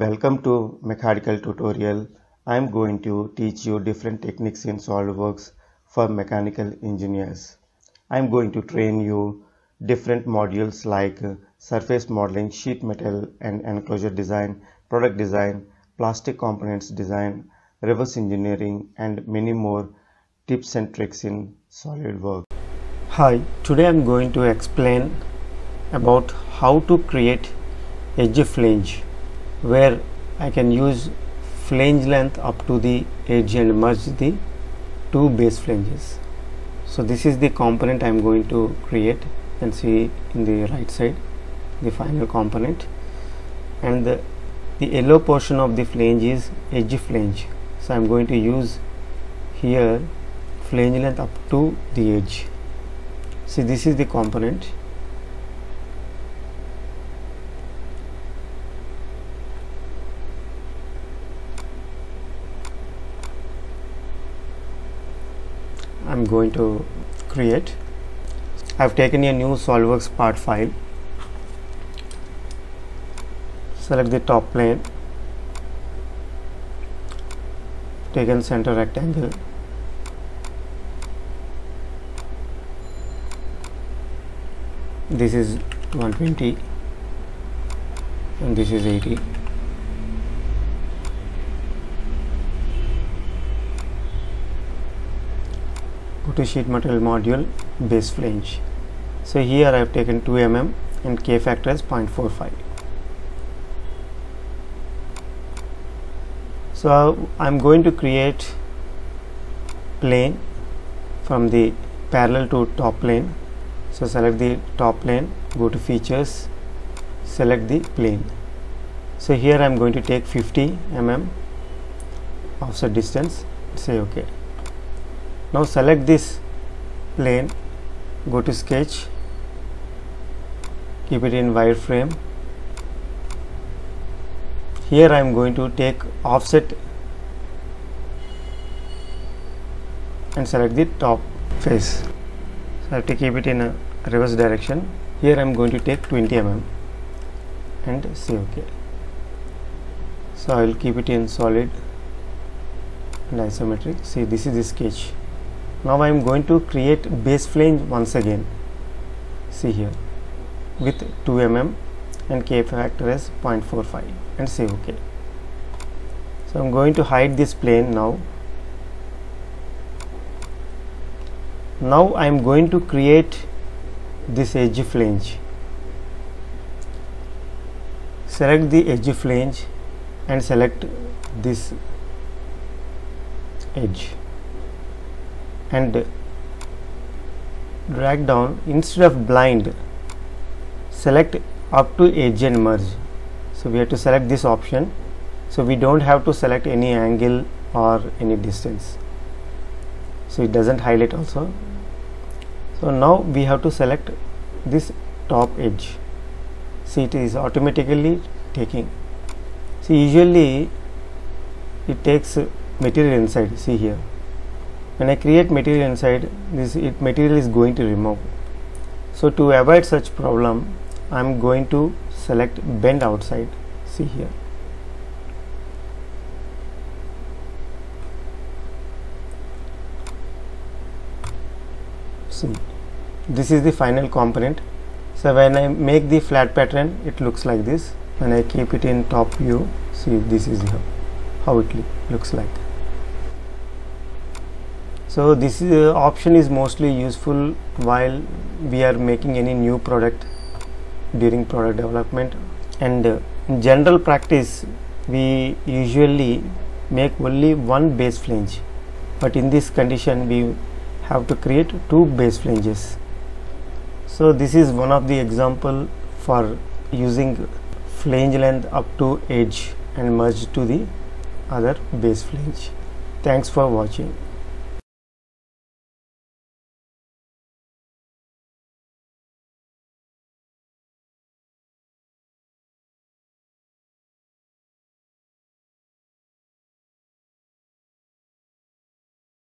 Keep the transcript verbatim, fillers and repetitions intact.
Welcome to Mechanical Tutorial. I am going to teach you different techniques in SolidWorks for mechanical engineers. I am going to train you different modules like surface modeling, sheet metal and enclosure design, product design, plastic components design, reverse engineering and many more tips and tricks in SolidWorks. Hi, today I am going to explain about how to create edge flange, where I can use flange length up to the edge and merge the two base flanges. So this is the component I am going to create. You can see in the right side the final component, and the, the yellow portion of the flange is edge flange. So I am going to use here flange length up to the edge. See, this is the component. I'm going to create. I've taken a new SolidWorks part file. Select the top plane. Taken center rectangle. This is one twenty and this is eighty. Go to sheet metal module, base flange. So here I have taken two millimeters and K factor is zero point four five. So I am going to create plane from the parallel to top plane. So select the top plane, go to features, select the plane. So here I am going to take fifty millimeters offset distance, say OK. Now select this plane, go to sketch, keep it in wireframe. Here I am going to take offset and select the top face. So I have to keep it in a reverse direction. Here I am going to take twenty millimeters and say OK. So I will keep it in solid and isometric. See, this is the sketch. Now I am going to create base flange once again. See here with two millimeters and K factor as zero point four five and say OK. So I am going to hide this plane now. Now I am going to create this edge flange. Select the edge flange and select this edge and drag down. Instead of blind, select up to edge and merge. So we have to select this option, so we don't have to select any angle or any distance, so it doesn't highlight also. So now we have to select this top edge. See, it is automatically taking. See, usually it takes material inside. See here, when I create material inside, this it material is going to remove. So to avoid such problem, I am going to select bend outside. See here. See, this is the final component. So when I make the flat pattern, it looks like this. When I keep it in top view, see, this is how it looks like. So this is, uh, option is mostly useful while we are making any new product during product development, and uh, in general practice we usually make only one base flange, but in this condition we have to create two base flanges. So this is one of the example for using flange length up to edge and merge to the other base flange. Thanks for watching.